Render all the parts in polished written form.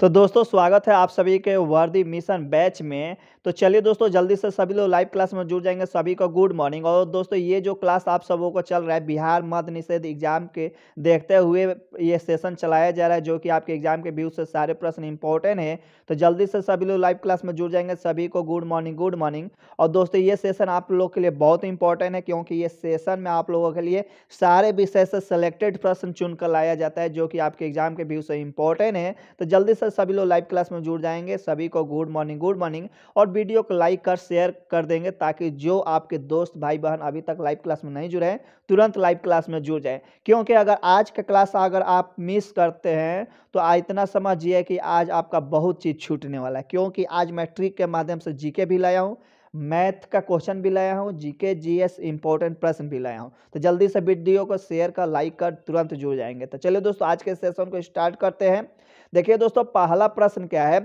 तो दोस्तों स्वागत है आप सभी के वर्दी मिशन बैच में। तो चलिए दोस्तों जल्दी से सभी लोग लाइव क्लास में जुड़ जाएंगे। सभी को गुड मॉर्निंग। और दोस्तों ये जो क्लास आप सबों को चल रहा है बिहार मद निषेध एग्जाम के देखते हुए ये सेशन चलाया जा रहा है, जो कि आपके एग्जाम के व्यू से सारे प्रश्न इंपॉर्टेंट है। तो जल्दी से सभी लोग लाइव क्लास में जुड़ जाएंगे। सभी को गुड मॉर्निंग गुड मॉर्निंग। और दोस्तों ये सेशन आप लोग के लिए बहुत इंपॉर्टेंट है, क्योंकि ये सेशन में आप लोगों के लिए सारे विषय से सिलेक्टेड प्रश्न चुनकर लाया जाता है, जो कि आपके एग्जाम के व्यू से इंपॉर्टेंट है। तो जल्दी से सभी लोग लाइव क्लास में जुड़ जाएंगे। सभी को गुड मॉर्निंग गुड मॉर्निंग। और वीडियो को लाइक कर शेयर कर देंगे, ताकि जो आपके दोस्त भाई बहन अभी तक लाइव क्लास में नहीं जुड़े हैं तुरंत लाइव क्लास में जुड़ जाए, क्योंकि अगर आज का क्लास अगर आप मिस करते हैं तो इतना समझिए कि आज आपका बहुत चीज छूटने वाला है। क्योंकि आज मैं ट्रिक के माध्यम से जीके भी लाया हूँ, मैथ का क्वेश्चन भी लाया हूँ, जीके जीएस इंपॉर्टेंट प्रश्न भी लाया हूँ। तो जल्दी से वीडियो को शेयर कर लाइक कर तुरंत जुड़ जाएंगे। तो चलिए दोस्तों आज के सेशन को स्टार्ट करते हैं। देखिए दोस्तों पहला प्रश्न क्या है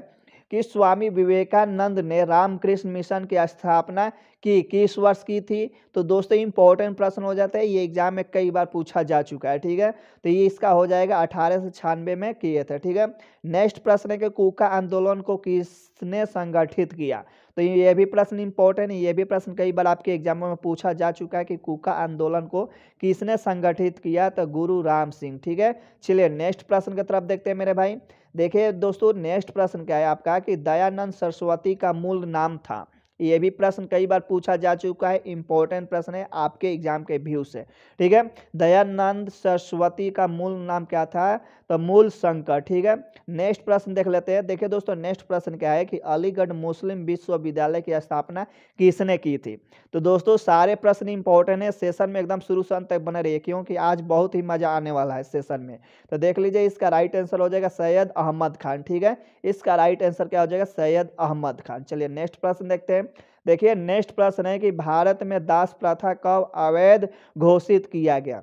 कि स्वामी विवेकानंद ने रामकृष्ण मिशन की स्थापना की किस वर्ष की थी। तो दोस्तों इंपॉर्टेंट प्रश्न हो जाता है, ये एग्जाम में कई बार पूछा जा चुका है, ठीक है। तो ये इसका हो जाएगा 1896 में किए थे, ठीक है। नेक्स्ट प्रश्न है कि कुका आंदोलन को किसने संगठित किया। तो ये भी प्रश्न इंपॉर्टेंट है, ये भी प्रश्न कई बार आपके एग्जामों में पूछा जा चुका है कि कुका आंदोलन को किसने संगठित किया। तो गुरु राम सिंह, ठीक है। चलिए नेक्स्ट प्रश्न की तरफ देखते हैं मेरे भाई। देखिए दोस्तों नेक्स्ट प्रश्न क्या है आपका कि दयानंद सरस्वती का मूल नाम था। ये भी प्रश्न कई बार पूछा जा चुका है, इंपॉर्टेंट प्रश्न है आपके एग्जाम के व्यू से, ठीक है। दयानंद सरस्वती का मूल नाम क्या था। तो मूल शंकर, ठीक है। नेक्स्ट प्रश्न देख लेते हैं। देखिए दोस्तों नेक्स्ट प्रश्न क्या है कि अलीगढ़ मुस्लिम विश्वविद्यालय की स्थापना किसने की थी। तो दोस्तों सारे प्रश्न इंपॉर्टेंट है, सेशन में एकदम शुरू से अंत तक बने रहिए, क्योंकि आज बहुत ही मजा आने वाला है सेशन में। तो देख लीजिए इसका राइट आंसर हो जाएगा सैयद अहमद खान, ठीक है। इसका राइट आंसर क्या हो जाएगा सैयद अहमद खान। चलिए नेक्स्ट प्रश्न देखते हैं। देखिए नेक्स्ट प्रश्न है कि भारत में दास प्रथा कब अवैध घोषित किया गया।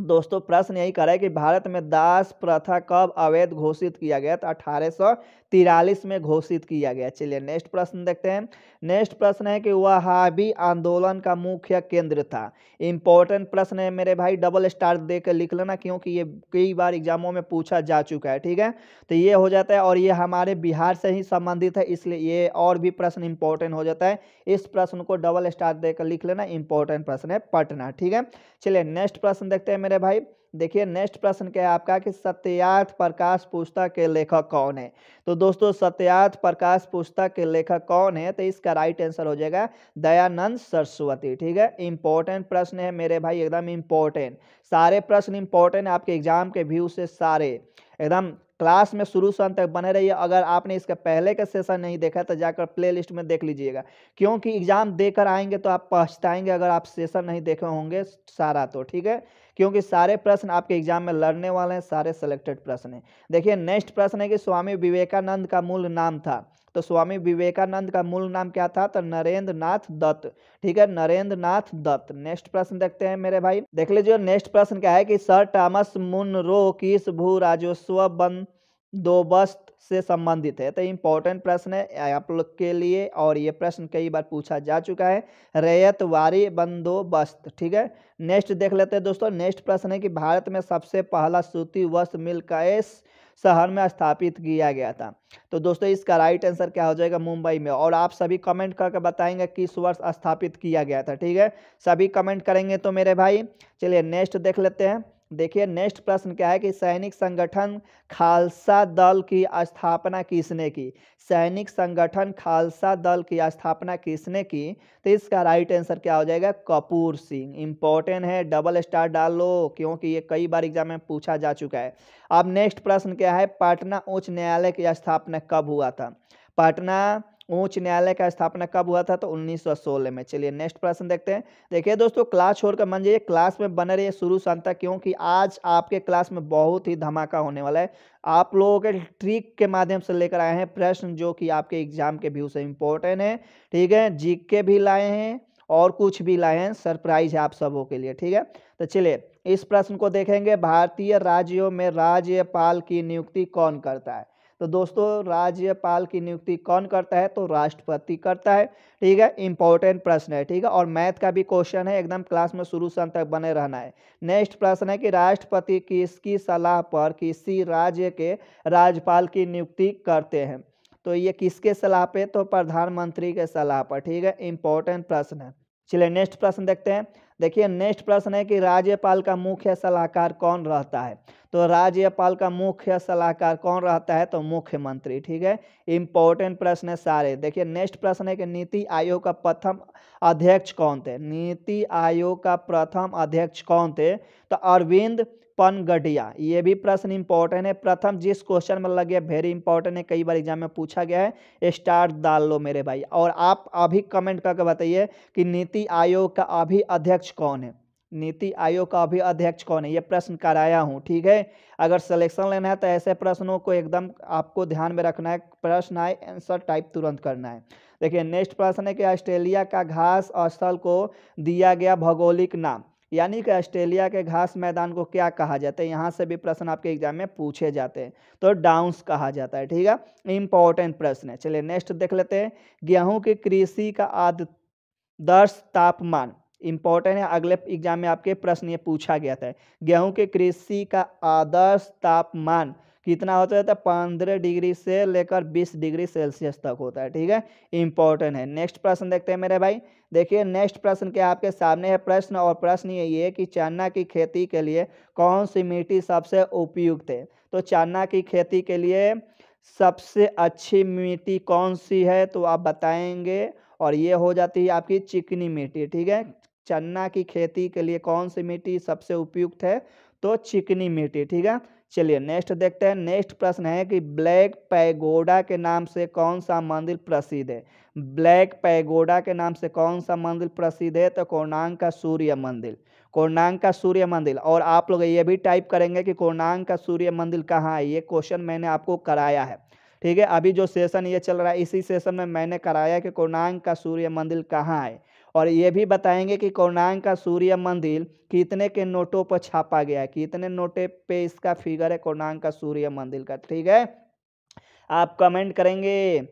दोस्तों प्रश्न यही करा है कि भारत में दास प्रथा कब अवैध घोषित किया गया। तो 1843 में घोषित किया गया। चलिए नेक्स्ट प्रश्न देखते हैं। नेक्स्ट प्रश्न है कि वहाबी आंदोलन का मुख्य केंद्र था। इंपॉर्टेंट प्रश्न है मेरे भाई, डबल स्टार देकर लिख लेना, क्योंकि ये कई बार एग्जामों में पूछा जा चुका है, ठीक है। तो ये हो जाता है, और ये हमारे बिहार से ही संबंधित है, इसलिए ये और भी प्रश्न इंपॉर्टेंट हो जाता है। इस प्रश्न को डबल स्टार देकर लिख लेना, इंपॉर्टेंट प्रश्न है पटना, ठीक है। चलिए नेक्स्ट प्रश्न देखते हैं मेरे भाई। देखिए नेक्स्ट प्रश्न क्या है आपका कि सत्यार्थ प्रकाश पुस्तक के लेखक कौन है। तो दोस्तों सत्यार्थ प्रकाश पुस्तक के लेखक कौन है। तो इसका राइट आंसर हो जाएगा दयानंद सरस्वती, ठीक है। इंपॉर्टेंट प्रश्न है मेरे भाई, एकदम इंपॉर्टेंट। सारे प्रश्न इंपॉर्टेंट है आपके एग्जाम के व्यू से, सारे एकदम क्लास में शुरू से अंत तक बने रहिए। अगर आपने इसका पहले का सेशन नहीं देखा तो जाकर प्लेलिस्ट में देख लीजिएगा, क्योंकि एग्जाम देकर आएंगे तो आप पछताएंगे अगर आप सेशन नहीं देखे होंगे सारा, तो ठीक है, क्योंकि सारे प्रश्न आपके एग्जाम में लड़ने वाले हैं, सारे सिलेक्टेड प्रश्न हैं। देखिए नेक्स्ट प्रश्न है कि स्वामी विवेकानंद का मूल नाम था। तो स्वामी विवेकानंद का मूल नाम क्या था। तो नरेंद्र नाथ दत्त, ठीक है, नरेंद्र नाथ दत्त। नेक्स्ट प्रश्न देखते हैं मेरे भाई। देख लीजिए नेक्स्ट प्रश्न क्या है कि सर टॉमस मुनरो किस भू राजस्व बंदोबस्त से संबंधित है। तो इंपॉर्टेंट प्रश्न है आप लोग के लिए, और ये प्रश्न कई बार पूछा जा चुका है, रैयतवारी बंदोबस्त, ठीक है। नेक्स्ट देख लेते हैं दोस्तों। नेक्स्ट प्रश्न है कि भारत में सबसे पहला सूती वस्त्र मिल किस शहर में स्थापित किया गया था। तो दोस्तों इसका राइट आंसर क्या हो जाएगा मुंबई में। और आप सभी कमेंट करके बताएंगे किस वर्ष स्थापित किया गया था, ठीक है, सभी कमेंट करेंगे तो मेरे भाई। चलिए नेक्स्ट देख लेते हैं। देखिए नेक्स्ट प्रश्न क्या है कि सैनिक संगठन खालसा दल की स्थापना किसने की। सैनिक संगठन खालसा दल की स्थापना किसने की। तो इसका राइट आंसर क्या हो जाएगा कपूर सिंह। इंपॉर्टेंट है, डबल स्टार डाल लो, क्योंकि ये कई बार एग्जाम में पूछा जा चुका है। अब नेक्स्ट प्रश्न क्या है, पटना उच्च न्यायालय की स्थापना कब हुआ था। पटना उच्च न्यायालय का स्थापना कब हुआ था। तो 1916 में। चलिए नेक्स्ट प्रश्न देखते हैं। देखिए दोस्तों क्लास छोड़कर मन जाइए, क्लास में बने रहिए शुरू से अंत तक, क्योंकि आज आपके क्लास में बहुत ही धमाका होने वाला है। आप लोगों के ट्रिक के माध्यम से लेकर आए हैं प्रश्न, जो कि आपके एग्जाम के व्यू से इंपॉर्टेंट है, ठीक है। जीके भी लाए हैं और कुछ भी लाए हैं, सरप्राइज है आप सबों के लिए, ठीक है। तो चलिए इस प्रश्न को देखेंगे, भारतीय राज्यों में राज्यपाल की नियुक्ति कौन करता है। तो दोस्तों राज्यपाल की नियुक्ति कौन करता है, तो राष्ट्रपति करता है। ठीक है, इंपॉर्टेंट प्रश्न है। ठीक है, और मैथ का भी क्वेश्चन है, एकदम क्लास में शुरू से अंत तक बने रहना है। नेक्स्ट प्रश्न है कि राष्ट्रपति किसकी सलाह पर किसी राज्य के राज्यपाल की नियुक्ति करते हैं, तो ये किसके सलाह पे, तो प्रधानमंत्री के सलाह पर। ठीक है, इंपॉर्टेंट प्रश्न है। चलिए नेक्स्ट प्रश्न देखते हैं। देखिए नेक्स्ट प्रश्न है कि राज्यपाल का मुख्य सलाहकार कौन रहता है, तो राज्यपाल का मुख्य सलाहकार कौन रहता है, तो मुख्यमंत्री। ठीक है, इंपॉर्टेंट प्रश्न है सारे। देखिए नेक्स्ट प्रश्न है कि नीति आयोग का प्रथम अध्यक्ष कौन थे, नीति आयोग का प्रथम अध्यक्ष कौन थे, तो अरविंद पनगढ़िया। ये भी प्रश्न इंपॉर्टेंट है, प्रथम जिस क्वेश्चन में लगे वेरी इंपॉर्टेंट है, कई बार एग्जाम में पूछा गया है, स्टार डाल लो मेरे भाई। और आप अभी कमेंट करके बताइए कि नीति आयोग का अभी अध्यक्ष कौन है, नीति आयोग का अभी अध्यक्ष कौन है, ये प्रश्न कराया हूँ। ठीक है, अगर सिलेक्शन लेना है तो ऐसे प्रश्नों को एकदम आपको ध्यान में रखना है, प्रश्न आए आंसर टाइप तुरंत करना है। देखिए नेक्स्ट प्रश्न है कि ऑस्ट्रेलिया का घास स्थल को दिया गया भौगोलिक नाम, यानी कि ऑस्ट्रेलिया के घास मैदान को क्या कहा जाता है, यहाँ से भी प्रश्न आपके एग्जाम में पूछे जाते हैं, तो डाउन्स कहा जाता है। ठीक है, इंपॉर्टेंट प्रश्न है। चलिए नेक्स्ट देख लेते हैं, गेहूं की कृषि का आदर्श तापमान, इंपॉर्टेंट है, अगले एग्जाम में आपके प्रश्न ये पूछा गया था, गेहूं के कृषि का आदर्श तापमान कितना होता है, तो 15 डिग्री से लेकर 20 डिग्री सेल्सियस तक होता है। ठीक है, इंपॉर्टेंट है। नेक्स्ट प्रश्न देखते हैं मेरे भाई। देखिए नेक्स्ट प्रश्न क्या आपके सामने है प्रश्न, और प्रश्न यही है कि चना की खेती के लिए कौन सी मिट्टी सबसे उपयुक्त है, तो चना की खेती के लिए सबसे अच्छी मिट्टी कौन सी है, तो आप बताएंगे, और ये हो जाती है आपकी चिकनी मिट्टी। ठीक है, चना की खेती के लिए कौन सी मिट्टी सबसे उपयुक्त है, तो चिकनी मिट्टी। ठीक है, चलिए नेक्स्ट देखते हैं। नेक्स्ट प्रश्न है कि ब्लैक पैगोडा के नाम से कौन सा मंदिर प्रसिद्ध है, ब्लैक पैगोडा के नाम से कौन सा मंदिर प्रसिद्ध है, तो कोणार्क का सूर्य मंदिर, कोणार्क का सूर्य मंदिर। और आप लोग ये भी टाइप करेंगे कि कोणार्क का सूर्य मंदिर कहाँ है, ये क्वेश्चन मैंने आपको कराया है। ठीक है, अभी जो सेशन ये चल रहा है इसी सेशन में मैंने कराया कि कोणार्क का सूर्य मंदिर कहाँ है, और ये भी बताएंगे कि कोणार्क का सूर्य मंदिर कितने के नोटों पर छापा गया है, कितने नोटे पे इसका फिगर है कोणार्क का सूर्य मंदिर का। ठीक है, आप कमेंट करेंगे।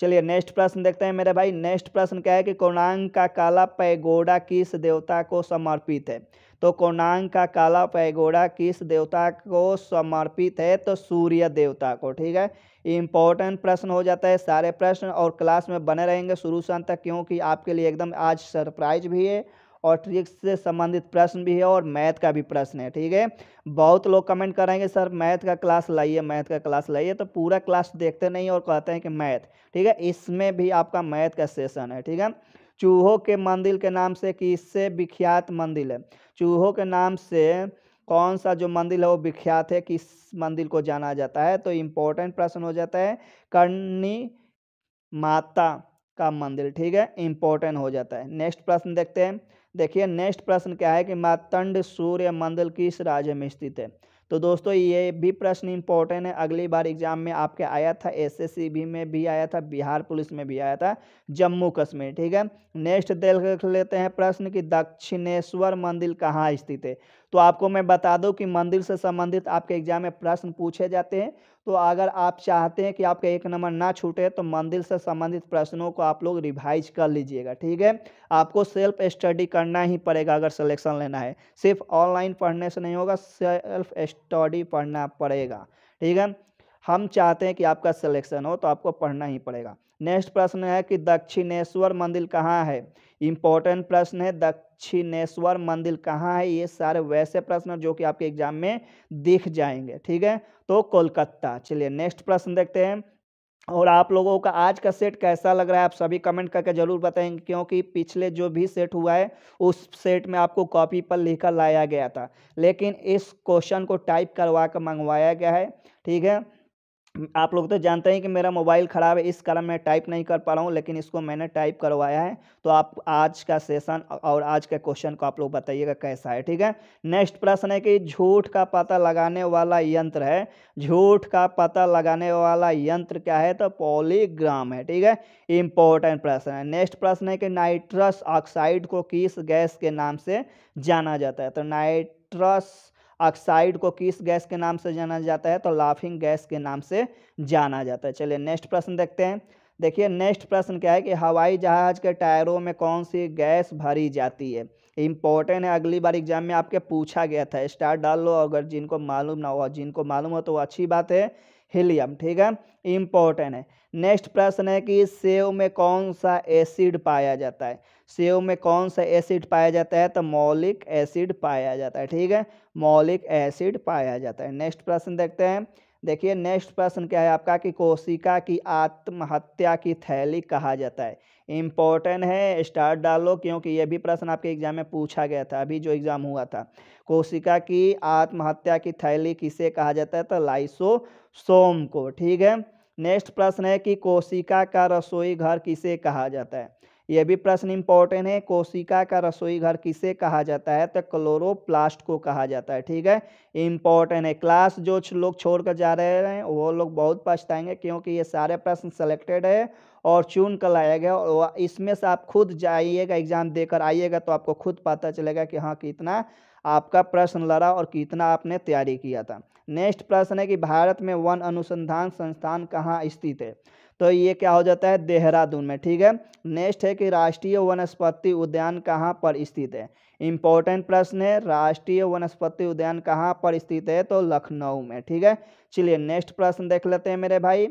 चलिए नेक्स्ट प्रश्न देखते हैं मेरे भाई। नेक्स्ट प्रश्न क्या है कि कोणार्क का काला पैगोडा किस देवता को समर्पित है, तो कोणार्क का काला पैगोडा किस देवता को समर्पित है, तो सूर्य देवता को। ठीक है, इम्पोर्टेंट प्रश्न हो जाता है सारे प्रश्न, और क्लास में बने रहेंगे शुरू से अंत तक, क्योंकि आपके लिए एकदम आज सरप्राइज भी है, और ट्रिक्स से संबंधित प्रश्न भी है, और मैथ का भी प्रश्न है। ठीक है, बहुत लोग कमेंट करेंगे सर मैथ का क्लास लाइए, मैथ का क्लास लाइए, तो पूरा क्लास देखते नहीं और कहते हैं कि मैथ। ठीक है, इसमें भी आपका मैथ का सेशन है। ठीक है, चूहों के मंदिर के नाम से किससे विख्यात मंदिर है, चूहों के नाम से कौन सा जो मंदिर है वो विख्यात है, किस मंदिर को जाना जाता है, तो इम्पोर्टेंट प्रश्न हो जाता है करनी माता का मंदिर। ठीक है, इम्पोर्टेंट हो जाता है। नेक्स्ट प्रश्न देखते हैं। देखिए नेक्स्ट प्रश्न क्या है कि मार्तंड सूर्य मंदिर किस राज्य में स्थित है, तो दोस्तों ये भी प्रश्न इंपॉर्टेंट है, अगली बार एग्जाम में आपके आया था, एसएससीबी में भी आया था, बिहार पुलिस में भी आया था, जम्मू कश्मीर। ठीक है, नेक्स्ट देख लेते हैं प्रश्न कि दक्षिणेश्वर मंदिर कहाँ स्थित है, तो आपको मैं बता दूं कि मंदिर से संबंधित आपके एग्जाम में प्रश्न पूछे जाते हैं, तो अगर आप चाहते हैं कि आपका एक नंबर ना छूटे, तो मंदिर से संबंधित प्रश्नों को आप लोग रिवाइज कर लीजिएगा। ठीक है, आपको सेल्फ स्टडी करना ही पड़ेगा अगर सिलेक्शन लेना है, सिर्फ ऑनलाइन पढ़ने से नहीं होगा, सेल्फ स्टडी पढ़ना पड़ेगा। ठीक है, हम चाहते हैं कि आपका सिलेक्शन हो, तो आपको पढ़ना ही पड़ेगा। नेक्स्ट प्रश्न है कि दक्षिणेश्वर मंदिर कहाँ है, इंपॉर्टेंट प्रश्न है, दक्षिणेश्वर मंदिर कहाँ है, ये सारे वैसे प्रश्न जो कि आपके एग्जाम में दिख जाएंगे। ठीक है, तो कोलकाता। चलिए नेक्स्ट प्रश्न देखते हैं, और आप लोगों का आज का सेट कैसा लग रहा है आप सभी कमेंट करके जरूर बताएंगे, क्योंकि पिछले जो भी सेट हुआ है उस सेट में आपको कॉपी पर लिखकर लाया गया था, लेकिन इस क्वेश्चन को टाइप करवा कर मंगवाया गया है। ठीक है, आप लोग तो जानते हैं कि मेरा मोबाइल ख़राब है, इस कारण मैं टाइप नहीं कर पा रहा हूँ, लेकिन इसको मैंने टाइप करवाया है, तो आप आज का सेशन और आज का क्वेश्चन को आप लोग बताइएगा कैसा है। ठीक है, नेक्स्ट प्रश्न है कि झूठ का पता लगाने वाला यंत्र है, झूठ का पता लगाने वाला यंत्र क्या है, तो पॉलीग्राफ है। ठीक है, इंपॉर्टेंट प्रश्न है। नेक्स्ट प्रश्न है कि नाइट्रस ऑक्साइड को किस गैस के नाम से जाना जाता है, तो नाइट्रस ऑक्साइड को किस गैस के नाम से जाना जाता है, तो लाफिंग गैस के नाम से जाना जाता है। चलिए नेक्स्ट प्रश्न देखते हैं। देखिए नेक्स्ट प्रश्न क्या है कि हवाई जहाज के टायरों में कौन सी गैस भरी जाती है। इम्पोर्टेंट है, अगली बार एग्जाम में आपके पूछा गया था। स्टार डाल लो अगर जिनको मालूम ना हो, जिनको मालूम हो तो अच्छी बात है। हीलियम, ठीक है, इम्पोर्टेंट है। नेक्स्ट प्रश्न है कि सेव में कौन सा एसिड पाया जाता है। सेव में कौन सा एसिड पाया जाता है, तो मॉलिक एसिड पाया जाता है, ठीक है, मॉलिक एसिड पाया जाता है। नेक्स्ट प्रश्न देखते हैं। देखिए नेक्स्ट प्रश्न क्या है आपका कि कोशिका की आत्महत्या की थैली कहा जाता है। इम्पोर्टेंट है, स्टार डालो क्योंकि ये भी प्रश्न आपके एग्जाम में पूछा गया था, अभी जो एग्जाम हुआ था। कोशिका की आत्महत्या की थैली किसे कहा जाता है, तो लाइसोसोम को, ठीक है। नेक्स्ट प्रश्न है कि कोशिका का रसोई घर किसे कहा जाता है। यह भी प्रश्न इंपॉर्टेंट है। कोशिका का रसोई घर किसे कहा जाता है, तो क्लोरोप्लास्ट को कहा जाता है, ठीक है, इंपॉर्टेंट है। क्लास जो लोग छोड़कर जा रहे हैं वो लोग बहुत पछताएंगे क्योंकि ये सारे प्रश्न सिलेक्टेड है और चुन कर लाया गया, और इसमें से आप खुद जाइएगा, एग्जाम देकर आइएगा तो आपको खुद पता चलेगा कि हाँ कितना आपका प्रश्न लड़ा और कितना आपने तैयारी किया था। नेक्स्ट प्रश्न है कि भारत में वन अनुसंधान संस्थान कहाँ स्थित है, तो ये क्या हो जाता है, देहरादून में, ठीक है। नेक्स्ट है कि राष्ट्रीय वनस्पति उद्यान कहाँ पर स्थित है। इम्पोर्टेंट प्रश्न है, राष्ट्रीय वनस्पति उद्यान कहाँ पर स्थित है, तो लखनऊ में, ठीक है। चलिए नेक्स्ट प्रश्न देख लेते हैं मेरे भाई।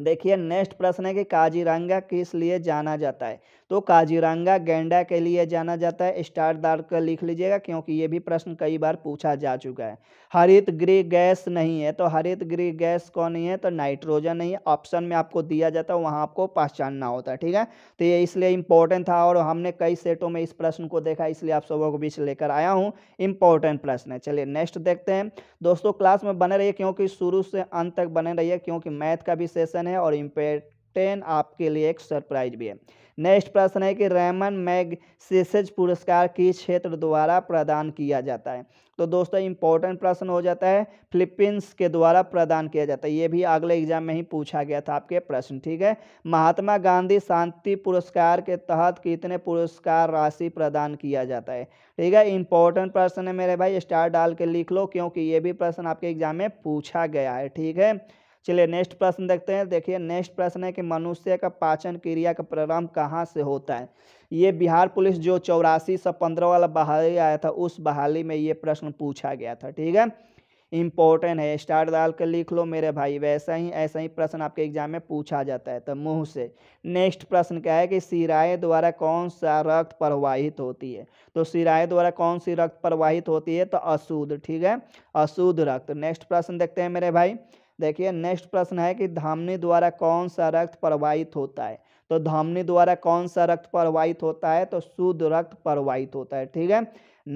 देखिए नेक्स्ट प्रश्न है कि काजीरंगा किस लिए जाना जाता है, तो काजीरंगा गैंडा के लिए जाना जाता है। स्टार डाल कर लिख लीजिएगा क्योंकि ये भी प्रश्न कई बार पूछा जा चुका है। हरित गृह गैस नहीं है, तो हरित गृह गैस कौन नहीं है, तो नाइट्रोजन नहीं है। ऑप्शन में आपको दिया जाता है, वहाँ आपको पहचानना होता है, ठीक है। तो ये इसलिए इम्पोर्टेंट था और हमने कई सेटों में इस प्रश्न को देखा, इसलिए आप सबों के बीच लेकर आया हूँ। इम्पोर्टेंट प्रश्न है। चलिए नेक्स्ट देखते हैं। दोस्तों क्लास में बने रहिए क्योंकि शुरू से अंत तक बने रहिए क्योंकि मैथ का भी सेशन है और इम्पोर्टेंट आपके लिए एक सरप्राइज भी है। नेक्स्ट प्रश्न है कि रैमन मैगसेसे पुरस्कार किस क्षेत्र द्वारा प्रदान किया जाता है, तो दोस्तों इम्पोर्टेंट प्रश्न हो जाता है, फिलीपींस के द्वारा प्रदान किया जाता है। ये भी अगले एग्जाम में ही पूछा गया था आपके प्रश्न, ठीक है। महात्मा गांधी शांति पुरस्कार के तहत कितने पुरस्कार राशि प्रदान किया जाता है, ठीक है, इम्पोर्टेंट प्रश्न है मेरे भाई। स्टार डाल के लिख लो क्योंकि ये भी प्रश्न आपके एग्जाम में पूछा गया है, ठीक है। चलिए नेक्स्ट प्रश्न देखते हैं। देखिए नेक्स्ट प्रश्न है कि मनुष्य का पाचन क्रिया का प्रारंभ कहाँ से होता है। ये बिहार पुलिस जो 84 से 15 वाला बहाली आया था, उस बहाली में ये प्रश्न पूछा गया था, ठीक है, इम्पोर्टेंट है। स्टार डाल कर लिख लो मेरे भाई। वैसा ही ऐसा ही प्रश्न आपके एग्जाम में पूछा जाता है, तो मुंह से। नेक्स्ट प्रश्न क्या है कि सिराए द्वारा कौन सा रक्त प्रवाहित होती है, तो सिराए द्वारा कौन सी रक्त प्रवाहित होती है, तो अशुद्ध, ठीक है, अशुद्ध रक्त। नेक्स्ट प्रश्न देखते हैं मेरे भाई। देखिए नेक्स्ट प्रश्न है कि धमनी द्वारा कौन सा रक्त प्रवाहित होता है, तो धमनी द्वारा कौन सा रक्त प्रवाहित होता है, तो शुद्ध रक्त प्रवाहित होता है, ठीक है।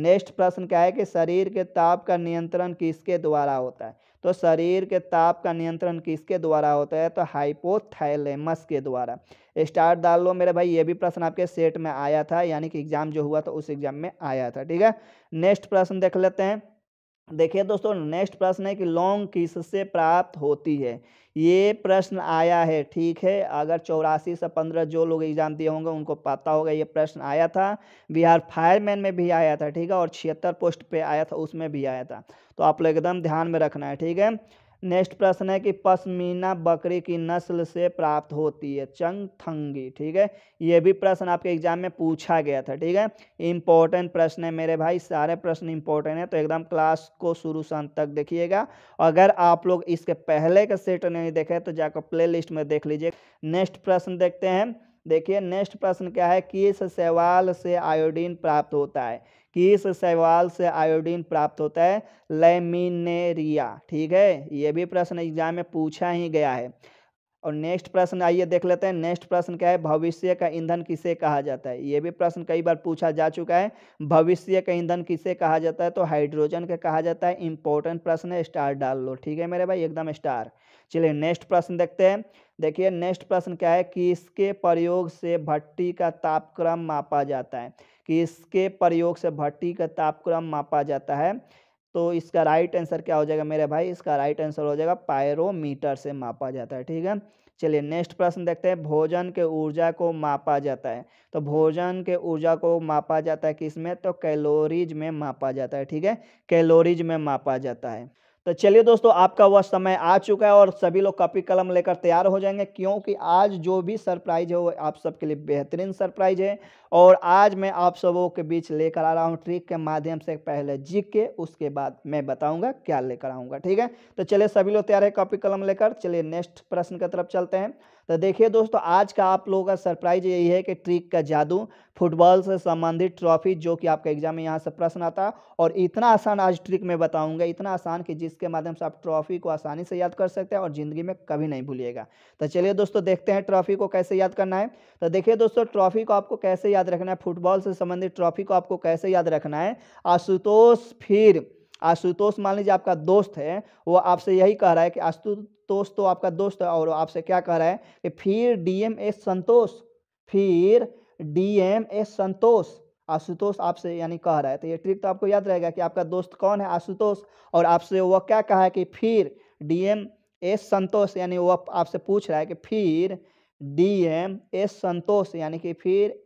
नेक्स्ट प्रश्न क्या है कि शरीर के ताप का नियंत्रण किसके द्वारा होता है, तो शरीर के ताप का नियंत्रण किसके द्वारा होता है, तो हाइपोथैलेमस के द्वारा। स्टार डाल लो मेरे भाई। ये भी प्रश्न आपके सेट में आया था, यानी कि एग्जाम जो हुआ था उस एग्जाम में आया था, ठीक है। नेक्स्ट प्रश्न देख लेते हैं। देखिए दोस्तों नेक्स्ट प्रश्न है कि लौंग किससे प्राप्त होती है। ये प्रश्न आया है, ठीक है, अगर 84 से 15 जो लोग एग्जाम दिए होंगे उनको पता होगा ये प्रश्न आया था। बिहार फायरमैन में भी आया था, ठीक है, और 76 पोस्ट पे आया था, उसमें भी आया था, तो आप लोग एकदम ध्यान में रखना है, ठीक है। नेक्स्ट प्रश्न है कि पश्मीना बकरी की नस्ल से प्राप्त होती है, चंगथंगी, ठीक है। ये भी प्रश्न आपके एग्जाम में पूछा गया था, ठीक है, इम्पोर्टेंट प्रश्न है मेरे भाई। सारे प्रश्न इम्पोर्टेंट है, तो एकदम क्लास को शुरू से अंत तक देखिएगा। अगर आप लोग इसके पहले का सेट नहीं देखे तो जाकर प्ले लिस्ट में देख लीजिए। नेक्स्ट प्रश्न देखते हैं। देखिए नेक्स्ट प्रश्न क्या है, किस शैवाल से आयोडीन प्राप्त होता है, किस शैवाल से आयोडीन प्राप्त होता है, लैमिनेरिया, ठीक है। ये भी प्रश्न एग्जाम में पूछा ही गया है। और नेक्स्ट प्रश्न आइए देख लेते हैं। नेक्स्ट प्रश्न क्या है, भविष्य का ईंधन किसे कहा जाता है। ये भी प्रश्न कई बार पूछा जा चुका है। भविष्य का ईंधन किसे कहा जाता है, तो हाइड्रोजन का कहा जाता है। इंपॉर्टेंट प्रश्न है, स्टार डाल लो, ठीक है मेरे भाई, एकदम स्टार। चलिए नेक्स्ट प्रश्न देखते हैं। देखिए नेक्स्ट प्रश्न क्या है, किसके प्रयोग से भट्टी का तापक्रम मापा जाता है, किसके प्रयोग से भट्टी का तापक्रम मापा जाता है, तो इसका राइट आंसर क्या हो जाएगा मेरे भाई, इसका राइट आंसर हो जाएगा पायरोमीटर से मापा जाता है। ठीक है, चलिए नेक्स्ट प्रश्न देखते हैं, भोजन के ऊर्जा को मापा जाता है। तो भोजन के ऊर्जा को मापा जाता है किसमें, तो कैलोरीज में मापा जाता है। ठीक है, कैलोरीज में मापा जाता है। तो चलिए दोस्तों, आपका वह समय आ चुका है और सभी लोग कॉपी कलम लेकर तैयार हो जाएंगे, क्योंकि आज जो भी सरप्राइज है वो आप सबके लिए बेहतरीन सरप्राइज है। और आज मैं आप सबों के बीच लेकर आ रहा हूँ ट्रिक के माध्यम से, पहले जीके उसके बाद मैं बताऊंगा क्या लेकर आऊँगा। ठीक है, तो चलिए सभी लोग तैयार है कॉपी कलम लेकर। चलिए नेक्स्ट प्रश्न की तरफ चलते हैं। तो देखिए दोस्तों, आज का आप लोगों का सरप्राइज यही है कि ट्रिक का जादू, फुटबॉल से संबंधित ट्रॉफी, जो कि आपका एग्जाम में यहाँ से प्रश्न आता है। और इतना आसान आज ट्रिक में बताऊंगा, इतना आसान कि जिसके माध्यम से आप ट्रॉफी को आसानी से याद कर सकते हैं और ज़िंदगी में कभी नहीं भूलिएगा। तो चलिए दोस्तों, देखते हैं ट्रॉफी को कैसे याद करना है। तो देखिए दोस्तों, ट्रॉफी को आपको कैसे याद रखना है, फुटबॉल से संबंधित ट्रॉफी को आपको कैसे याद रखना है। आशुतोष, फिर आशुतोष मान लीजिए आपका दोस्त है, वो आपसे यही कह रहा है कि आशुतोष तो आपका दोस्त है, और आपसे क्या कह रहा है कि फिर डीएमएस संतोष, फिर डीएमएस संतोष, आशुतोष आपसे यानी कह रहा है। तो ये ट्रिक तो आपको याद रहेगा कि आपका दोस्त कौन है, आशुतोष, और आपसे वो क्या कहा है कि फिर डीएमएस संतोष, यानी वो आपसे पूछ रहा है कि फिर डीएमएस संतोष, यानी कि फिर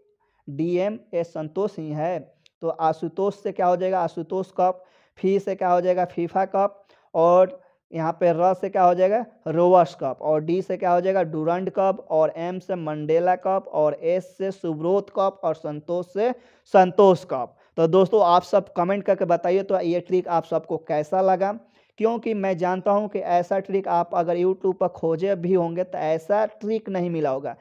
डीएमएस संतोष ही है। तो आशुतोष से क्या हो जाएगा, आशुतोष कप, फी से क्या हो जाएगा, फीफा कप, और यहाँ पे र से क्या हो जाएगा, रोवर्स कप, और डी से क्या हो जाएगा, डुरंड कप, और एम से मंडेला कप, और एस से सुब्रोत कप, और संतोष से संतोष कप। तो दोस्तों, आप सब कमेंट करके बताइए तो ये ट्रिक आप सबको कैसा लगा, क्योंकि मैं जानता हूँ कि ऐसा ट्रिक आप अगर यूट्यूब पर खोजे भी होंगे तो ऐसा ट्रिक नहीं मिला होगा,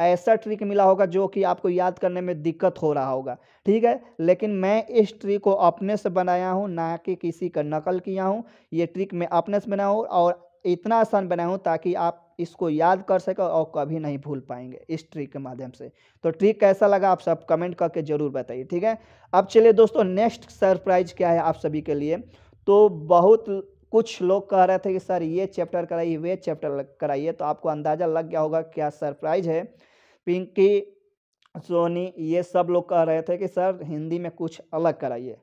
ऐसा ट्रिक मिला होगा जो कि आपको याद करने में दिक्कत हो रहा होगा। ठीक है, लेकिन मैं इस ट्रिक को अपने से बनाया हूँ, ना कि किसी का नकल किया हूँ। ये ट्रिक मैं अपने से बनाया हूँ और इतना आसान बनाया हूँ ताकि आप इसको याद कर सकें और कभी नहीं भूल पाएंगे इस ट्रिक के माध्यम से। तो ट्रिक कैसा लगा आप सब कमेंट करके ज़रूर बताइए। ठीक है, अब चलिए दोस्तों, नेक्स्ट सरप्राइज क्या है आप सभी के लिए। तो बहुत कुछ लोग कह रहे थे कि सर ये चैप्टर कराइए, वे चैप्टर कराइए, तो आपको अंदाज़ा लग गया होगा क्या सरप्राइज है। पिंकी, सोनी, ये सब लोग कह रहे थे कि सर हिंदी में कुछ अलग कराइए,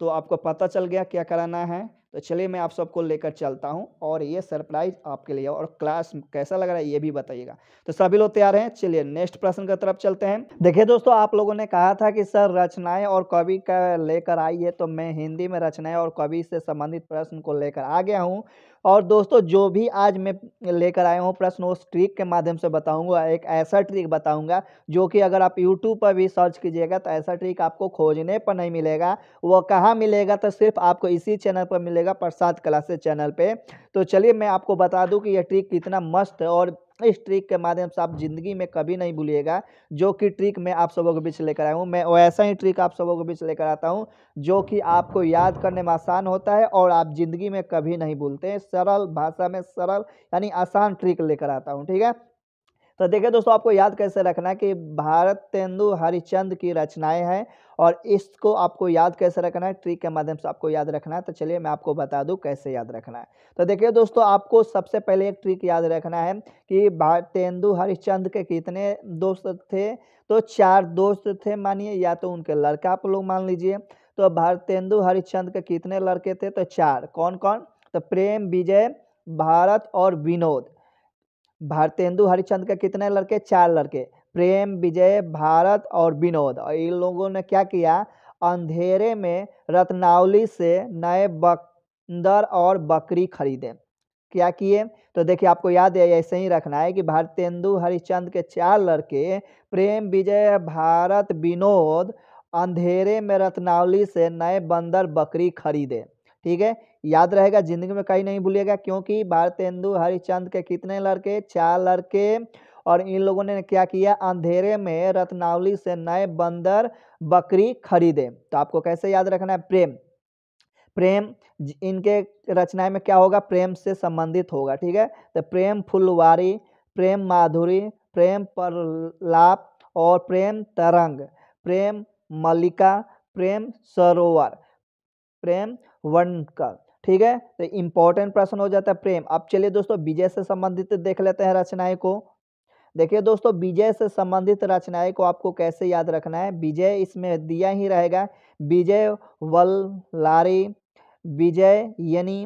तो आपको पता चल गया क्या कराना है। तो चलिए मैं आप सबको लेकर चलता हूं और ये सरप्राइज आपके लिए, और क्लास कैसा लग रहा है ये भी बताइएगा। तो सभी लोग तैयार हैं, चलिए नेक्स्ट प्रश्न की तरफ चलते हैं। देखिए दोस्तों, आप लोगों ने कहा था कि सर रचनाएं और कवि का लेकर आइए, तो मैं हिंदी में रचनाएं और कवि से संबंधित प्रश्न को लेकर आ गया हूँ। और दोस्तों, जो भी आज मैं लेकर आया हूँ प्रश्न, उस ट्रिक के माध्यम से बताऊंगा, एक ऐसा ट्रिक बताऊंगा जो कि अगर आप यूट्यूब पर भी सर्च कीजिएगा तो ऐसा ट्रिक आपको खोजने पर नहीं मिलेगा। वो कहाँ मिलेगा, तो सिर्फ आपको इसी चैनल पर मिलेगा, प्रसाद क्लासेस चैनल पे। तो चलिए मैं आपको बता दूं कि यह ट्रिक कितना मस्त है और इस ट्रिक के माध्यम से आप ज़िंदगी में कभी नहीं भूलिएगा, जो कि ट्रिक मैं आप सबों के बीच लेकर आया हूँ। मैं वैसा ही ट्रिक आप सबों के बीच लेकर आता हूँ जो कि आपको याद करने में आसान होता है और आप ज़िंदगी में कभी नहीं भूलते हैं। सरल भाषा में सरल यानी आसान ट्रिक लेकर आता हूँ। ठीक है, तो देखिए दोस्तों, आपको याद कैसे रखना है कि भारतेंदु हरिश्चंद्र की रचनाएं हैं, और इसको आपको याद कैसे रखना है, ट्रिक के माध्यम से आपको याद रखना है। तो चलिए मैं आपको बता दूं कैसे याद रखना है। तो देखिए दोस्तों, आपको सबसे पहले एक ट्रिक याद रखना है कि भारतेंदु हरिश्चंद्र के कितने दोस्त थे, तो 4 दोस्त थे मानिए, या तो उनके लड़का आप लोग मान लीजिए। तो भारतेंदु हरिश्चंद्र के कितने लड़के थे, तो 4। कौन कौन, तो प्रेम, विजय, भारत और विनोद। भारतेंदु हरिश्चंद्र के कितने लड़के, 4 लड़के, प्रेम, विजय, भारत और विनोद। और इन लोगों ने क्या किया, अंधेरे में रत्नावली से नए बंदर और बकरी खरीदे, क्या किए। तो देखिए, आपको याद है ऐसे ही रखना है कि भारतेंदु हरिश्चंद्र के 4 लड़के, प्रेम, विजय, भारत, विनोद, अंधेरे में रत्नावली से नए बंदर बकरी खरीदे। ठीक है, याद रहेगा, जिंदगी में कहीं नहीं भूलिएगा, क्योंकि भारतेंदु हरिश्चंद्र के कितने लड़के, 4 लड़के, और इन लोगों ने क्या किया, अंधेरे में रत्नावली से नए बंदर बकरी खरीदे। तो आपको कैसे याद रखना है, प्रेम, प्रेम इनके रचनाएं में क्या होगा, प्रेम से संबंधित होगा। ठीक है, तो प्रेम फुलवारी, प्रेम माधुरी, प्रेम प्रलाप और प्रेम तरंग, प्रेम मल्लिका, प्रेम सरोवर, प्रेम वर्णकर। ठीक है, तो इम्पोर्टेंट प्रश्न हो जाता है प्रेम। अब चलिए दोस्तों, विजय से संबंधित देख लेते हैं रचनाएं को। देखिए दोस्तों, विजय से संबंधित रचनाएं को आपको कैसे याद रखना है, विजय इसमें दिया ही रहेगा, विजय वल्लारी, विजय यानी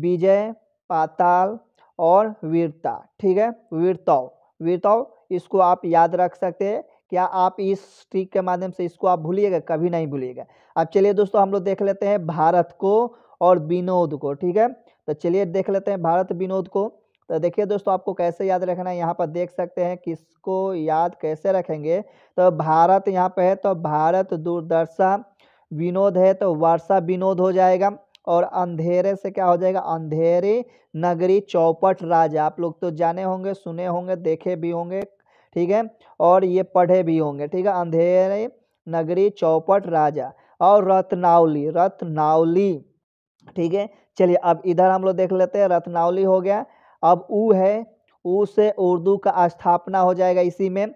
विजय, पाताल और वीरता। ठीक है, वीरताओं वीरताओं इसको आप याद रख सकते हैं। क्या आप इस ट्रिक के माध्यम से इसको आप भूलिएगा, कभी नहीं भूलिएगा। अब चलिए दोस्तों हम लोग देख लेते हैं भारत को और विनोद को। ठीक है, तो चलिए देख लेते हैं भारत विनोद को। तो देखिए दोस्तों आपको कैसे याद रखना है, यहाँ पर देख सकते हैं किसको याद कैसे रखेंगे। तो भारत यहाँ पे है, तो भारत दूरदर्शा विनोद है तो वर्षा विनोद हो जाएगा। और अंधेरे से क्या हो जाएगा, अंधेरी नगरी चौपट राजा। आप लोग तो जाने होंगे, सुने होंगे, देखे भी होंगे, ठीक है, और ये पढ़े भी होंगे। ठीक है, अंधेरे नगरी चौपट राजा। और रत्नावली, रत्नावली, ठीक है। चलिए अब इधर हम लोग देख लेते हैं, रत्नावली हो गया। अब ऊ है, ऊ से उर्दू का स्थापना हो जाएगा इसी में।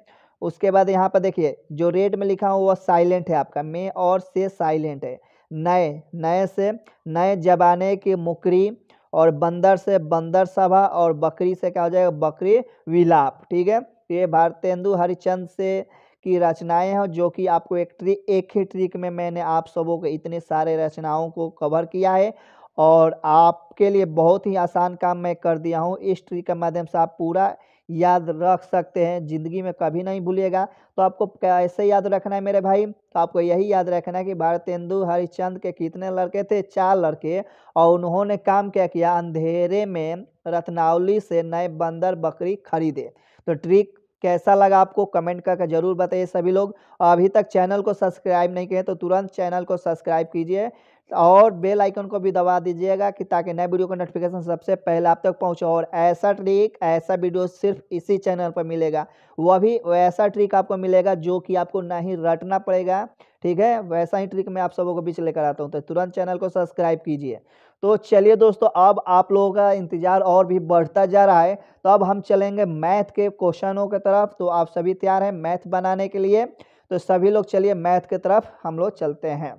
उसके बाद यहाँ पर देखिए जो रेड में लिखा हुआ वो साइलेंट है आपका, में और से साइलेंट है। नए, नए से नए जबाने की मुकरी। और बंदर से बंदर सभा। और बकरी से क्या हो जाएगा, बकरी विलाप। ठीक है, ये भारतेंदु हरिश्चंद्र से की रचनाएं हैं, जो कि आपको एक ही ट्रिक में मैंने आप सबों के इतने सारे रचनाओं को कवर किया है। और आपके लिए बहुत ही आसान काम मैं कर दिया हूँ। इस ट्रिक के माध्यम से आप पूरा याद रख सकते हैं, ज़िंदगी में कभी नहीं भूलिएगा। तो आपको कैसे याद रखना है मेरे भाई, तो आपको यही याद रखना है कि भारतेंदु हरिश्चंद्र के कितने लड़के थे, 4 लड़के। और उन्होंने काम क्या किया, अंधेरे में रत्नावली से नए बंदर बकरी खरीदे। तो ट्रिक कैसा लगा आपको कमेंट करके जरूर बताइए सभी लोग। अभी तक चैनल को सब्सक्राइब नहीं किए तो तुरंत चैनल को सब्सक्राइब कीजिए और बेल आइकन को भी दबा दीजिएगा कि ताकि नए वीडियो का नोटिफिकेशन सबसे पहले आप तक पहुंचे। और ऐसा ट्रिक, ऐसा वीडियो सिर्फ इसी चैनल पर मिलेगा। वह भी वैसा ट्रिक आपको मिलेगा जो कि आपको ना ही रटना पड़ेगा। ठीक है, वैसा ही ट्रिक मैं आप सबों को बीच लेकर आता हूं, तो तुरंत चैनल को सब्सक्राइब कीजिए। तो चलिए दोस्तों अब आप लोगों का इंतजार और भी बढ़ता जा रहा है, तो अब हम चलेंगे मैथ के क्वेश्चनों की तरफ। तो आप सभी तैयार हैं मैथ बनाने के लिए, तो सभी लोग चलिए मैथ की तरफ हम लोग चलते हैं।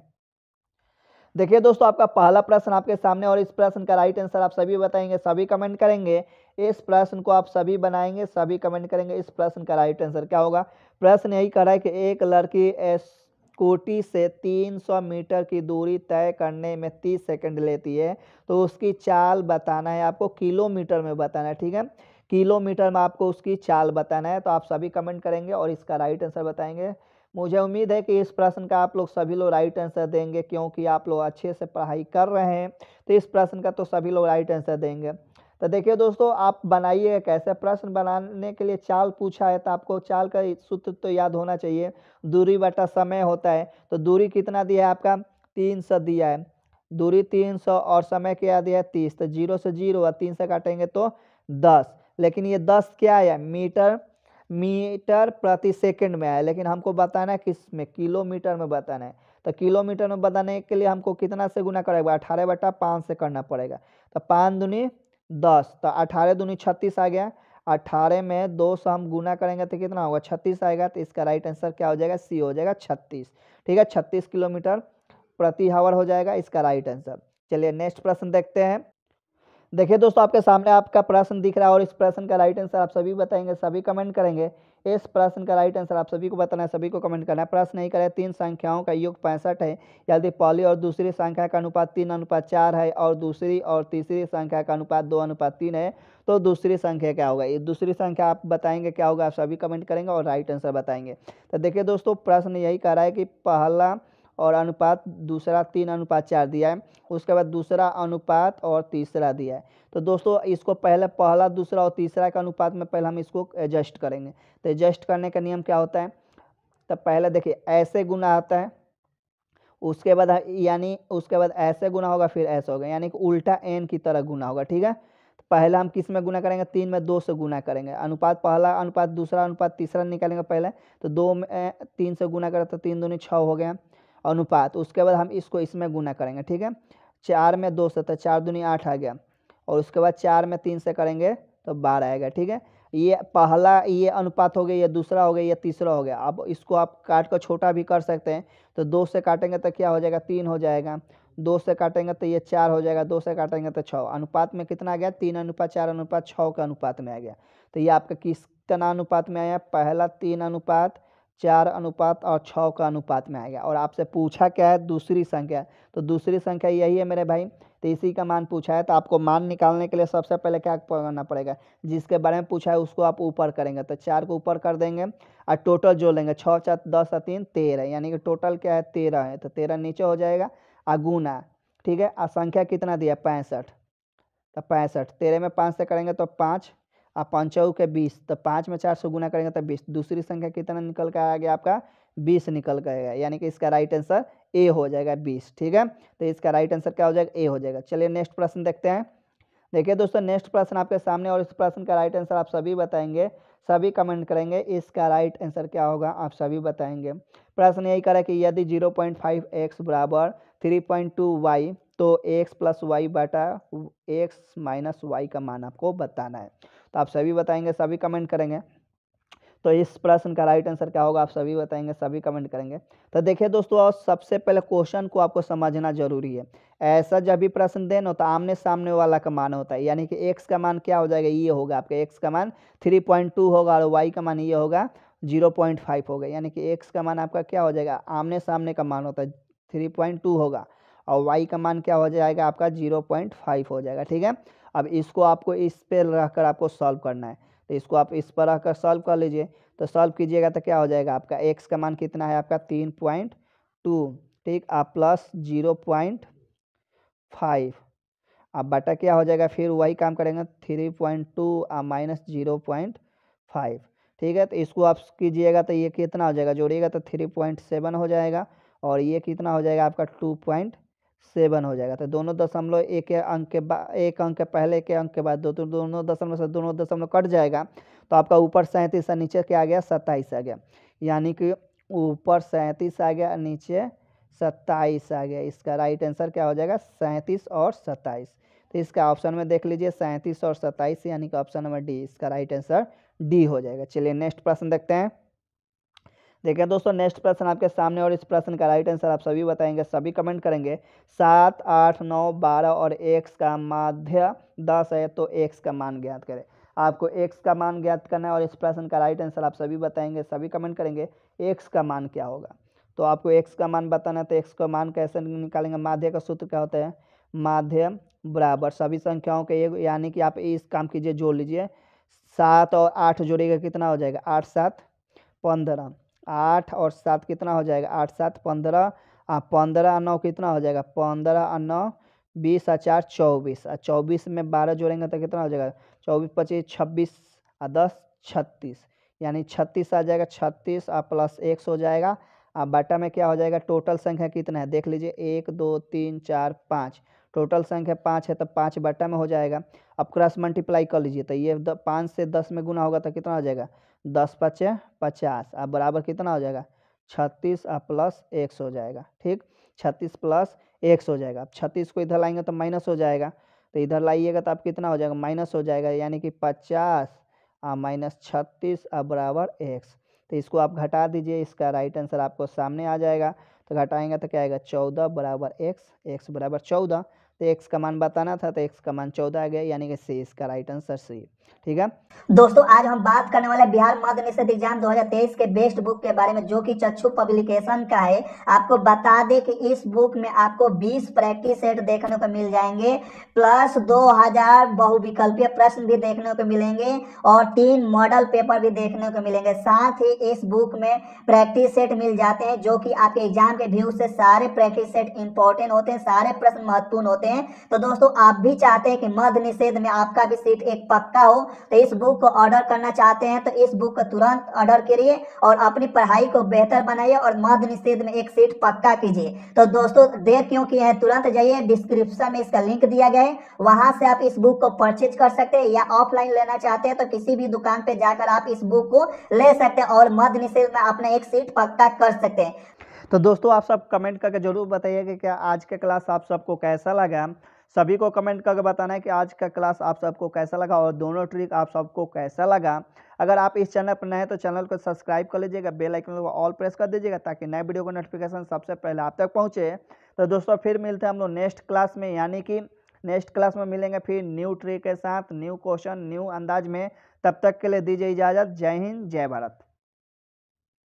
देखिए दोस्तों आपका पहला प्रश्न आपके सामने, और इस प्रश्न का राइट आंसर आप सभी बताएंगे, सभी कमेंट करेंगे। इस प्रश्न को आप सभी बनाएंगे, सभी कमेंट करेंगे। इस प्रश्न का राइट आंसर क्या होगा। प्रश्न यही कह रहा है कि एक लड़की स्कूटी से 300 मीटर की दूरी तय करने में 30 सेकंड लेती है, तो उसकी चाल बताना है आपको। किलोमीटर में बताना है, ठीक है, किलोमीटर में आपको उसकी चाल बताना है। तो आप सभी कमेंट करेंगे और इसका राइट आंसर बताएंगे। मुझे उम्मीद है कि इस प्रश्न का आप लोग सभी लोग राइट आंसर देंगे, क्योंकि आप लोग अच्छे से पढ़ाई कर रहे हैं, तो इस प्रश्न का तो सभी लोग राइट आंसर देंगे। तो देखिए दोस्तों आप बनाइए कैसे, प्रश्न बनाने के लिए चाल पूछा है, तो आपको चाल का सूत्र तो याद होना चाहिए, दूरी बटा समय होता है। तो दूरी कितना दिया है आपका, 300 दिया है, दूरी 300 और समय क्या दिया है, 30। तो 0 से 0 और 3 से काटेंगे तो 10, लेकिन ये 10 क्या है, मीटर प्रति सेकंड में आया, लेकिन हमको बताना है किस में, किलोमीटर में बताना है। तो किलोमीटर में बताने के लिए हमको कितना से गुना करेगा, 18/5 से करना पड़ेगा। तो 5 दूनी 10, तो 18 दूनी 36 आ गया। 18 में 2 से हम गुना करेंगे तो कितना होगा, 36 आएगा। तो इसका राइट आंसर क्या हो जाएगा, सी हो जाएगा 36। ठीक है, 36 किलोमीटर प्रति आवर हो जाएगा इसका राइट आंसर। चलिए नेक्स्ट प्रश्न देखते हैं। देखिए दोस्तों आपके सामने आपका प्रश्न दिख रहा है, और इस प्रश्न का राइट आंसर आप सभी बताएंगे, सभी कमेंट करेंगे। इस प्रश्न का राइट आंसर आप सभी को बताना है, सभी को कमेंट करना है। प्रश्न नहीं करें, 3 संख्याओं का योग 65 है, यदि पहली और दूसरी संख्या का अनुपात 3:4 है और दूसरी और तीसरी संख्या का अनुपात 2:3 है, तो दूसरी संख्या क्या होगा। ये दूसरी संख्या आप बताएंगे क्या होगा, आप सभी कमेंट करेंगे और राइट आंसर बताएंगे। तो देखिए दोस्तों प्रश्न यही कह रहा है कि पहला और अनुपात दूसरा 3:4 दिया है, उसके बाद दूसरा अनुपात और तीसरा दिया है। तो दोस्तों इसको पहले पहला, दूसरा और तीसरा का अनुपात में पहले हम इसको एडजस्ट करेंगे। तो एडजस्ट करने का नियम क्या होता है, तो पहले देखिए ऐसे गुना आता है, उसके बाद यानी उसके बाद ऐसे गुना होगा, फिर ऐसे होगा, यानी कि उल्टा एन की तरह गुना होगा। ठीक है, तो पहले हम किस में गुना करेंगे, 3 में 2 से गुना करेंगे, अनुपात पहला अनुपात दूसरा अनुपात तीसरा निकालेंगे पहले। तो 2 में 3 से गुना करें तो 3 दूनी 6 हो गया अनुपात। उसके बाद हम इसको इसमें गुना करेंगे, ठीक है, 4 में 2 से, तो 4 दूनी 8 आ गया। और उसके बाद 4 में 3 से करेंगे तो 12 आएगा। ठीक है, ये पहला, ये अनुपात हो गया, ये दूसरा हो गया, ये तीसरा हो गया। अब इसको आप काट कर छोटा भी कर सकते हैं। तो 2 से काटेंगे तो क्या हो जाएगा, 3 हो जाएगा, 2 से काटेंगे तो ये 4 हो जाएगा, 2 से काटेंगे तो 6। अनुपात में कितना आ गया, 3:4:6 का अनुपात में आ गया। तो ये आपका किस अनुपात में आया, पहला 3 अनुपात 4:6 का अनुपात में आएगा। और आपसे पूछा क्या है, दूसरी संख्या, तो दूसरी संख्या यही है मेरे भाई, तो इसी का मान पूछा है। तो आपको मान निकालने के लिए सबसे पहले क्या करना पड़ेगा, जिसके बारे में पूछा है उसको आप ऊपर करेंगे, तो 4 को ऊपर कर देंगे और टोटल जो लेंगे 6, 4, 10 और 3, 13, यानी कि टोटल क्या है 13 है, तो 13 नीचे हो जाएगा अगुना, ठीक है। और संख्या कितना दिया 65, तो 65 13 में 5 से करेंगे तो 5 और 5 के 20, तो 5 में 4 से गुना करेंगे तो 20। दूसरी संख्या कितना निकल कर आ गया आपका 20 निकल कर आएगा, यानी कि इसका राइट आंसर ए हो जाएगा 20, ठीक है। तो इसका राइट आंसर क्या हो जाएगा, ए हो जाएगा। चलिए नेक्स्ट प्रश्न देखते हैं। देखिए दोस्तों नेक्स्ट प्रश्न आपके सामने, और इस प्रश्न का राइट आंसर आप सभी बताएंगे, सभी कमेंट करेंगे इसका राइट आंसर क्या होगा, आप सभी बताएंगे। प्रश्न यही करा कि यदि 0.5x बराबर 3.2y तो x + y/x - y का मान आपको बताना है, तो आप सभी बताएंगे, सभी कमेंट करेंगे। तो इस प्रश्न का राइट आंसर क्या होगा, आप सभी बताएंगे, सभी कमेंट करेंगे। तो देखिए दोस्तों, और सबसे पहले क्वेश्चन को आपको समझना जरूरी है। ऐसा जब भी प्रश्न देना हो तो आमने सामने वाला का मान होता है, यानी कि x का मान क्या हो जाएगा, ये होगा आपका x का मान 3.2 होगा और y का मान ये होगा 0.5 होगा, यानी कि x का मान आपका क्या हो जाएगा, आमने सामने का मान होता है 3.2 होगा और y का मान क्या हो जाएगा आपका 0.5 हो जाएगा, ठीक है। अब इसको आपको इस पर रहकर आपको सॉल्व करना है, तो इसको आप इस पर रखकर सॉल्व कर लीजिए। तो सॉल्व कीजिएगा तो क्या हो जाएगा आपका, x का मान कितना है आपका 3.2, ठीक, आप प्लस 0.5, अब बटा क्या हो जाएगा, फिर वही काम करेंगे 3.2 और माइनस 0.5, ठीक है। तो इसको आप कीजिएगा तो ये कितना हो जाएगा, जोड़िएगा तो 3.7 हो जाएगा और ये कितना हो जाएगा आपका 2.7 हो जाएगा। तो दोनों दशमलव एक अंक के पहले एक अंक के बाद दोनों दशमलव से दोनों दशमलव कट जाएगा, तो आपका ऊपर 37 नीचे क्या आ गया 27 आ गया, यानी कि ऊपर 37 आ गया नीचे 27 आ गया। इसका राइट आंसर क्या हो जाएगा 37 और 27, तो इसका ऑप्शन में देख लीजिए 37 और 27, यानी कि ऑप्शन नंबर डी, इसका राइट आंसर डी हो जाएगा। चलिए नेक्स्ट प्रश्न देखते हैं। देखिए दोस्तों नेक्स्ट प्रश्न आपके सामने, और इस प्रश्न का राइट आंसर आप सभी बताएंगे, सभी कमेंट करेंगे। 7, 8, 9, 12 और x का माध्य 10 है तो x का मान ज्ञात करें। आपको x का मान ज्ञात करना है और इस प्रश्न का राइट आंसर आप सभी बताएंगे, सभी कमेंट करेंगे x का मान क्या होगा। तो आपको x का मान बताना है, तो x का मान कैसे निकालेंगे, माध्य का सूत्र क्या होता है, माध्य बराबर सभी संख्याओं के एक, यानी कि आप इस काम कीजिए, जोड़ लीजिए 7 और 8 जोड़िएगा कितना हो जाएगा 8, 7, 15, 8 और 7 कितना हो जाएगा 8, 7, 15, 15 और 9 कितना हो जाएगा 15 और 9, 20 और 4, 24, 24 में 12 जोड़ेंगे तो कितना हो जाएगा 24, 25, 26 और 10, 36, यानी 36 आ जाएगा, 36 और प्लस 1 हो जाएगा और बटा में क्या हो जाएगा, टोटल संख्या कितना है देख लीजिए 1, 2, 3, 4, 5, टोटल संख्या 5 है, तो 5 बटा में हो जाएगा। अब क्रॉस मल्टीप्लाई कर लीजिए, तो ये 5 से 10 में गुना होगा तो कितना हो जाएगा 10, 5, 50 अब बराबर कितना हो जाएगा 36 और प्लस 1 हो जाएगा, ठीक, 36 प्लस 1 हो जाएगा। अब 36 को इधर लाएंगे तो माइनस हो जाएगा, तो इधर लाइएगा तो आप कितना हो जाएगा माइनस हो जाएगा, यानी कि 50 और माइनस 36 अब बराबर 1, तो इसको आप घटा दीजिए, इसका राइट आंसर आपको सामने आ जाएगा। तो घटाएंगे तो क्या आएगा 14 बराबर 1, 1 बराबर 14, तो x का मान बताना था तो x का मान 14 आ गया, यानी कि सी, इसका राइट आंसर सी, ठीक है। दोस्तों आज हम बात करने वाले बिहार मध्य निषेध एग्जाम 2023 के बेस्ट बुक के बारे में, जो कि चक्षु पब्लिकेशन का है। आपको बता दें कि इस बुक में आपको 20 प्रैक्टिस सेट देखने को मिल जाएंगे, प्लस 2000 बहुविकल्पीय प्रश्न भी देखने को मिलेंगे और 3 मॉडल पेपर भी देखने को मिलेंगे। साथ ही इस बुक में प्रैक्टिस सेट मिल जाते हैं, जो कि आपके एग्जाम के व्यू से सारे प्रैक्टिस सेट इंपॉर्टेंट होते हैं, सारे प्रश्न महत्वपूर्ण होते हैं। तो दोस्तों आप भी चाहते हैं कि मध्य निषेध में आपका भी सीट एक पक्का हो, तो इस बुक को ऑर्डर करना चाहते हैं तो इस बुक को तुरंत ऑर्डर करिए और अपनी पढ़ाई को बेहतर बनाइए और मध्य निषेध में एक सीट पक्का कीजिए। तो दोस्तों देर क्यों किए हैं, तुरंत जाइए, डिस्क्रिप्शन में इसका लिंक दिया गया है, वहां से आप इस बुक को परचेज कर सकते हैं, या ऑफलाइन लेना चाहते हैं तो किसी भी दुकान पर जाकर आप इस बुक को ले सकते हैं और मध्य निषेध में अपना एक सीट पक्का कर सकते हैं। तो दोस्तों आप सब कमेंट करके जरूर बताइए कि क्या आज का क्लास आप सबको कैसा लगा, सभी को कमेंट करके बताना है कि आज का क्लास आप सबको कैसा लगा और दोनों ट्रिक आप सबको कैसा लगा। अगर आप इस चैनल पर नए हैं तो चैनल को सब्सक्राइब कर लीजिएगा, बेल आइकन को ऑल प्रेस कर दीजिएगा ताकि नए वीडियो का नोटिफिकेशन सबसे पहले आप तक पहुँचे। तो दोस्तों फिर मिलते हैं हम लोग नेक्स्ट क्लास में, यानी कि नेक्स्ट क्लास में मिलेंगे फिर न्यू ट्रिक के साथ, न्यू क्वेश्चन, न्यू अंदाज में। तब तक के लिए दीजिए इजाज़त। जय हिंद, जय भारत।